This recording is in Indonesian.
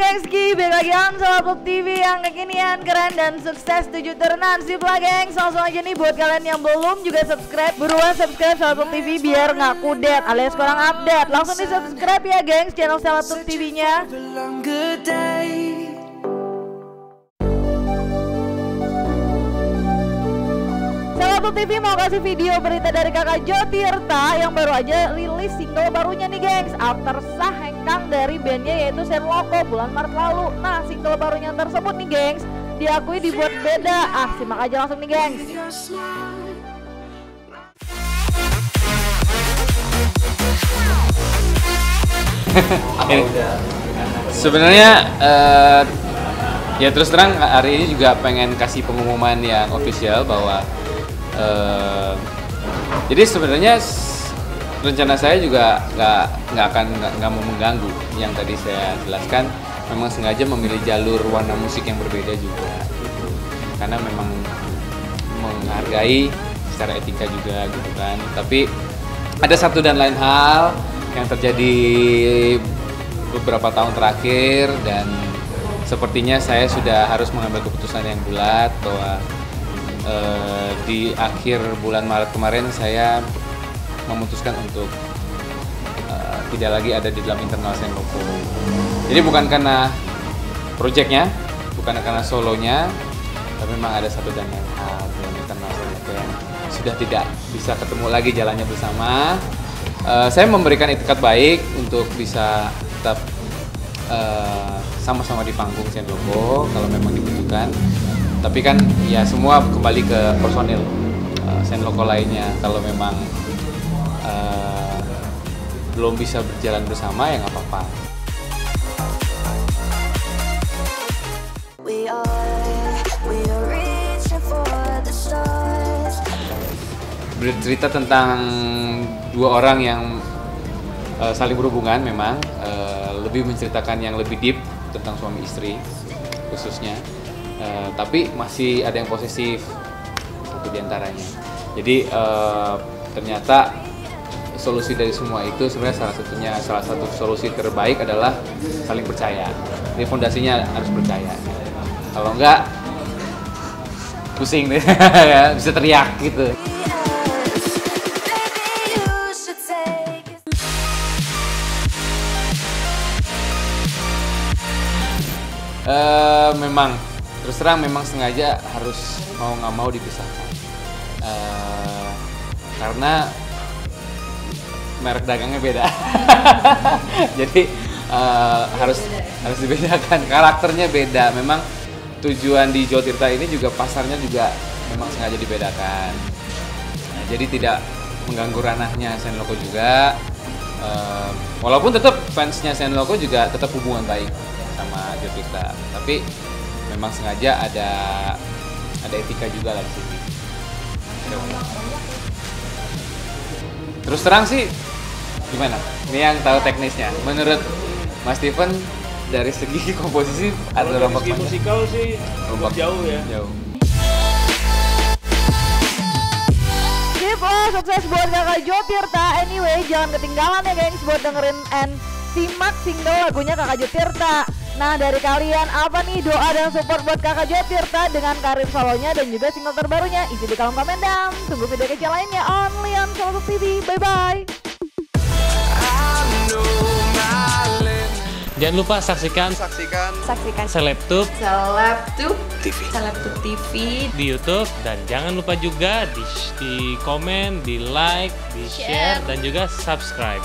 geng, balik lagi on SelebTube TV yang kekinian, keren dan sukses 7 turunan. Sip lah geng, langsung aja nih buat kalian yang belum juga subscribe, buruan subscribe SelebTube TV biar nggak kudet alias kurang update. Langsung di subscribe ya geng channel SelebTube TV-nya. SelebTube TV mau kasih video berita dari kakak Joe Tirta yang baru aja rilis single barunya nih gengs, After Sah dari bandnya yaitu Saint Loco bulan Maret lalu. Nah, single barunya tersebut nih gengs diakui dibuat beda. Ah, simak aja langsung nih gengs. Sebenarnya ya terus terang hari ini juga pengen kasih pengumuman yang official bahwa jadi sebenarnya rencana saya juga nggak mau mengganggu yang tadi saya jelaskan. Memang sengaja memilih jalur warna musik yang berbeda juga gitu, karena memang menghargai secara etika juga gitu kan. Tapi ada satu dan lain hal yang terjadi beberapa tahun terakhir, dan sepertinya saya sudah harus mengambil keputusan yang bulat bahwa di akhir bulan Maret kemarin saya memutuskan untuk tidak lagi ada di dalam internal Saint Loco. Jadi bukan karena projectnya, bukan karena solonya, tapi memang ada satu dan lain hal dalam internal Saint Loco yang sudah tidak bisa ketemu lagi jalannya bersama. Saya memberikan itikat baik untuk bisa tetap sama-sama di panggung Saint Loco kalau memang dibutuhkan. Tapi kan ya semua kembali ke personil Saint Loco lainnya. Kalau memang belum bisa berjalan bersama ya nggak apa-apa. Bercerita tentang dua orang yang saling berhubungan, memang lebih menceritakan yang lebih deep tentang suami istri khususnya, tapi masih ada yang posesif satu diantaranya. Jadi ternyata solusi dari semua itu sebenarnya salah satu solusi terbaik adalah saling percaya. Jadi fondasinya harus percaya. Kalau enggak pusing deh, bisa teriak gitu. Memang terus terang memang sengaja harus mau nggak mau dipisahkan karena merek dagangnya beda. Jadi harus dibedakan, karakternya beda. Memang tujuan di Joe Tirta ini juga pasarnya juga memang sengaja dibedakan. Nah, jadi tidak mengganggu ranahnya Saint Loco juga. Walaupun tetap fansnya Saint Loco juga tetap hubungan baik sama Joe Tirta. Tapi memang sengaja ada etika juga lah di sini. Terus terang sih, gimana? Ini yang tahu teknisnya. Menurut Mas Steven, dari segi komposisi atau rombak mana? Dari segi musikal sih rombak jauh ya. Jauh. Sip lah, sukses buat kakak Joe Tirta. Anyway, jangan ketinggalan ya gengs buat dengerin and simak single lagunya kakak Joe Tirta. Nah, dari kalian apa nih doa dan support buat kakak Joe Tirta dengan karir solonya dan juga single terbarunya? Isi di kolom komen dan tunggu video kece lainnya only on SelebTube TV. Bye-bye. Jangan lupa saksikan SelebTube TV di YouTube, dan jangan lupa juga di komen, di like, di share dan juga subscribe.